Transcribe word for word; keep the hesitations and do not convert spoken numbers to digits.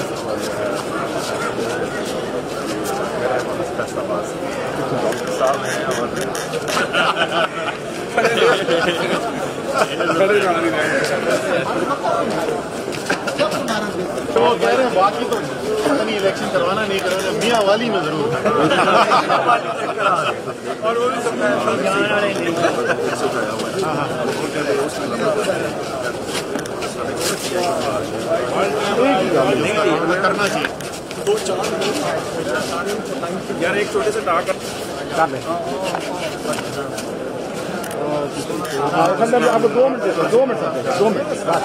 تو کہہ رہے ہیں باقی تو پتہ نہیں الیکشن کروانا نہیں کروانا میاں والی میں ضرور اور وہ بھی سب کرنا چاہیے دو چار یار ایک چھوٹے سے ٹاک کر لیں آپ دو منٹ دو منٹ دو منٹ